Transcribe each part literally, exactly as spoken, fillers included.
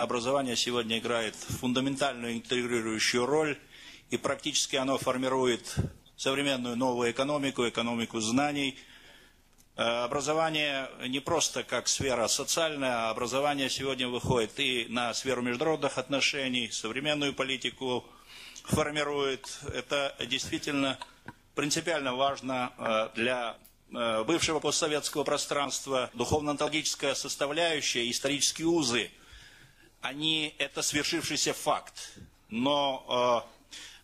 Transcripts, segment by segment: Образование сегодня играет фундаментальную интегрирующую роль, и практически оно формирует современную новую экономику, экономику знаний. Образование не просто как сфера социальная, а образование сегодня выходит и на сферу международных отношений, современную политику формирует. Это действительно принципиально важно для бывшего постсоветского пространства. Духовно-онтологическая составляющая, исторические узы, они, это свершившийся факт, но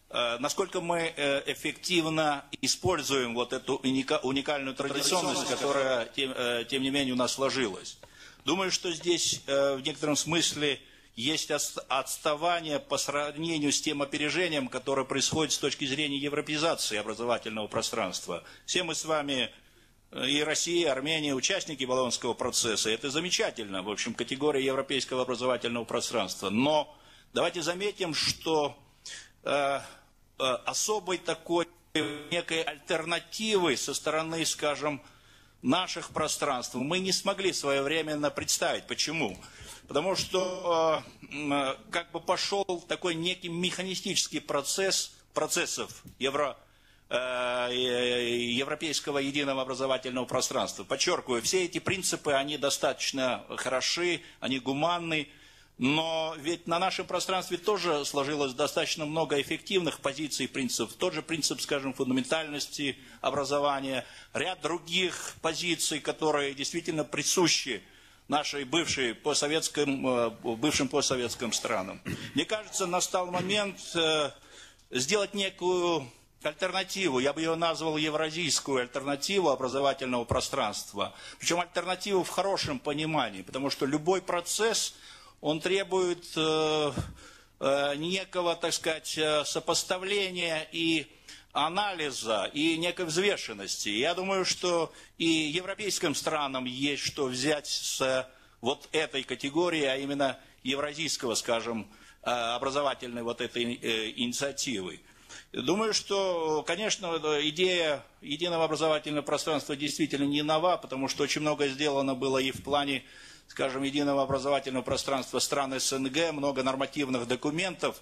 э, э, насколько мы эффективно используем вот эту уника, уникальную традиционность, которая, тем, э, тем не менее, у нас сложилась. Думаю, что здесь э, в некотором смысле есть отставание по сравнению с тем опережением, которое происходит с точки зрения европеизации образовательного пространства. Все мы с вами... И Россия, и Армения, участники Болонского процесса. Это замечательно, в общем, категория европейского образовательного пространства. Но давайте заметим, что э, э, особой такой некой альтернативы со стороны, скажем, наших пространств мы не смогли своевременно представить. Почему? Потому что э, э, как бы пошел такой некий механистический процесс процессов европейских, европейского единого образовательного пространства. Подчеркиваю, все эти принципы, они достаточно хороши, они гуманны, но ведь на нашем пространстве тоже сложилось достаточно много эффективных позиций и принципов. Тот же принцип, скажем, фундаментальности образования, ряд других позиций, которые действительно присущи нашей бывшей постсоветским, бывшим постсоветским странам. Мне кажется, настал момент сделать некую... альтернативу, я бы ее назвал евразийскую альтернативу образовательного пространства. Причем альтернативу в хорошем понимании, потому что любой процесс, он требует э, э, некого, так сказать, сопоставления и анализа, и некой взвешенности. Я думаю, что и европейским странам есть что взять с вот этой категории, а именно евразийского, скажем, образовательной вот этой э, инициативы. Думаю, что, конечно, идея единого образовательного пространства действительно не нова, потому что очень многое сделано было и в плане, скажем, единого образовательного пространства стран СНГ, много нормативных документов,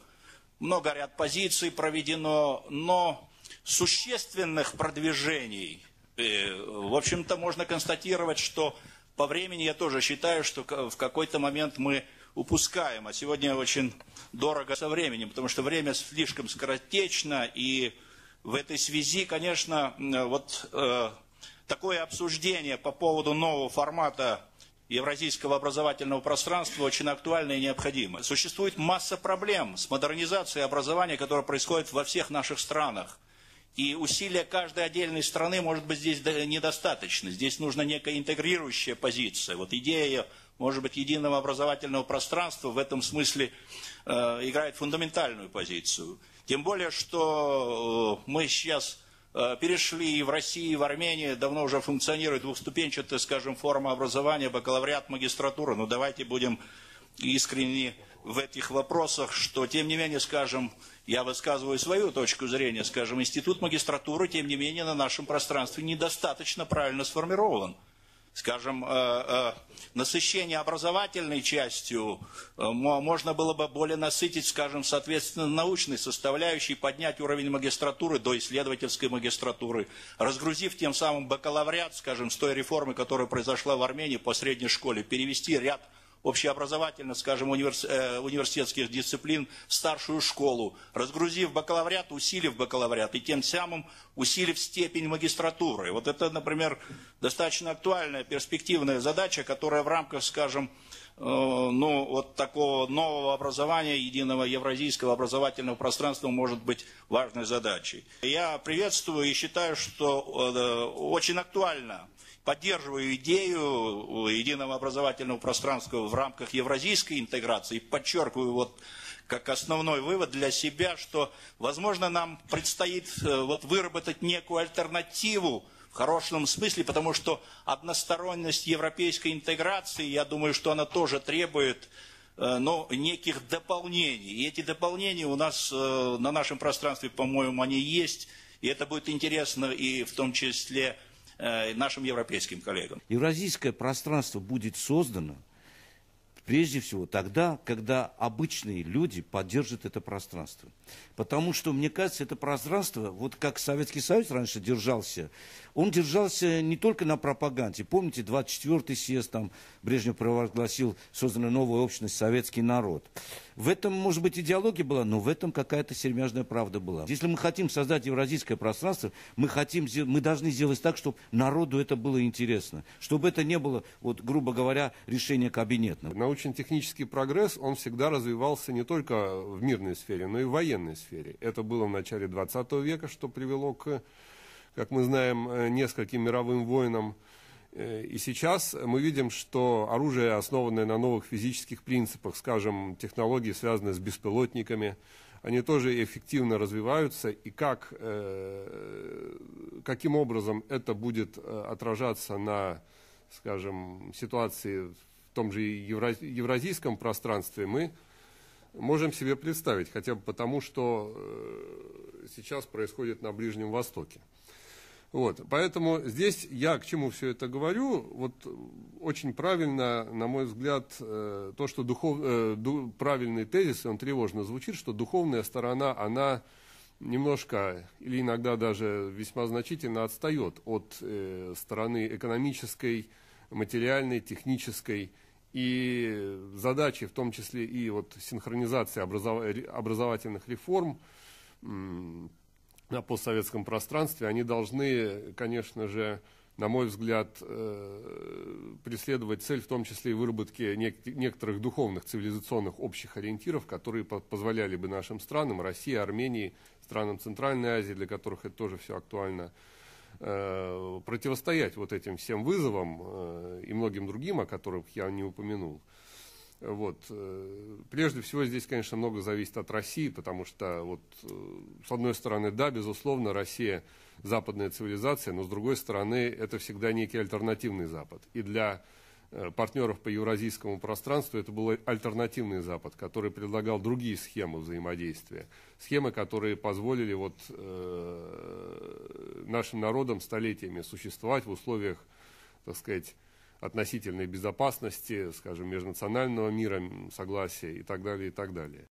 много ряд позиций проведено, но существенных продвижений, в общем-то, можно констатировать, что по времени я тоже считаю, что в какой-то момент мы... упускаем, а сегодня очень дорого со временем, потому что время слишком скоротечно, и в этой связи, конечно, вот э, такое обсуждение по поводу нового формата евразийского образовательного пространства очень актуально и необходимо. Существует масса проблем с модернизацией образования, которая происходит во всех наших странах, и усилия каждой отдельной страны, может быть, здесь недостаточно. Здесь нужна некая интегрирующая позиция. Вот идея, может быть, единого образовательного пространства в этом смысле э, играет фундаментальную позицию. Тем более, что мы сейчас э, перешли в России, в Армении, давно уже функционирует двухступенчатая, скажем, форма образования, бакалавриат, магистратура. Но давайте будем искренни в этих вопросах, что, тем не менее, скажем, я высказываю свою точку зрения, скажем, институт магистратуры, тем не менее, на нашем пространстве недостаточно правильно сформирован. Скажем, насыщение образовательной частью можно было бы более насытить, скажем, соответственно, научной составляющей, поднять уровень магистратуры до исследовательской магистратуры, разгрузив тем самым бакалавриат, скажем, с той реформы, которая произошла в Армении по средней школе, перевести ряд общеобразовательных, скажем, универс... э, университетских дисциплин в старшую школу, разгрузив бакалавриат, усилив бакалавриат и тем самым усилив степень магистратуры. Вот это, например, достаточно актуальная перспективная задача, которая в рамках, скажем, э, ну, вот такого нового образования, единого евразийского образовательного пространства может быть важной задачей. Я приветствую и считаю, что э, очень актуально. Поддерживаю идею единого образовательного пространства в рамках евразийской интеграции и подчеркиваю вот как основной вывод для себя, что, возможно, нам предстоит вот выработать некую альтернативу в хорошем смысле, потому что односторонность европейской интеграции, я думаю, что она тоже требует, ну, неких дополнений. И эти дополнения у нас на нашем пространстве, по-моему, они есть, и это будет интересно и в том числе нашим европейским коллегам. Евразийское пространство будет создано Прежде всего тогда, когда обычные люди поддержат это пространство. Потому что, мне кажется, это пространство, вот как Советский Союз раньше держался, он держался не только на пропаганде. Помните, двадцать четвёртый съезд, там Брежнев провозгласил, создана новая общность, советский народ. В этом, может быть, идеология была, но в этом какая-то сермяжная правда была. Если мы хотим создать евразийское пространство, мы, хотим, мы должны сделать так, чтобы народу это было интересно. Чтобы это не было, вот, грубо говоря, решение кабинетного. Научно-технический прогресс, он всегда развивался не только в мирной сфере, но и в военной сфере. Это было в начале двадцатого века, что привело к, как мы знаем, нескольким мировым войнам. И сейчас мы видим, что оружие, основанное на новых физических принципах, скажем, технологии, связанные с беспилотниками, они тоже эффективно развиваются. И как, каким образом это будет отражаться на, скажем, ситуации в том же евразийском пространстве, мы можем себе представить, хотя бы потому, что сейчас происходит на Ближнем Востоке. Вот, поэтому здесь я к чему все это говорю, вот очень правильно, на мой взгляд, то, что духов, э, ду, правильный тезис, он тревожно звучит, что духовная сторона, она немножко или иногда даже весьма значительно отстает от э, стороны экономической, материальной, технической, и задачи, в том числе и вот синхронизации образов, образовательных реформ, э, на постсоветском пространстве, они должны, конечно же, на мой взгляд, э, преследовать цель, в том числе и выработки нек некоторых духовных, цивилизационных общих ориентиров, которые по позволяли бы нашим странам, России, Армении, странам Центральной Азии, для которых это тоже все актуально, э, противостоять вот этим всем вызовам э, и многим другим, о которых я не упомянул. Вот. Прежде всего, здесь, конечно, много зависит от России, потому что, вот, с одной стороны, да, безусловно, Россия – западная цивилизация, но, с другой стороны, это всегда некий альтернативный Запад. И для партнеров по евразийскому пространству это был альтернативный Запад, который предлагал другие схемы взаимодействия. Схемы, которые позволили вот, э, нашим народам столетиями существовать в условиях, так сказать, относительной безопасности, скажем, межнационального мира, согласия и так далее, и так далее.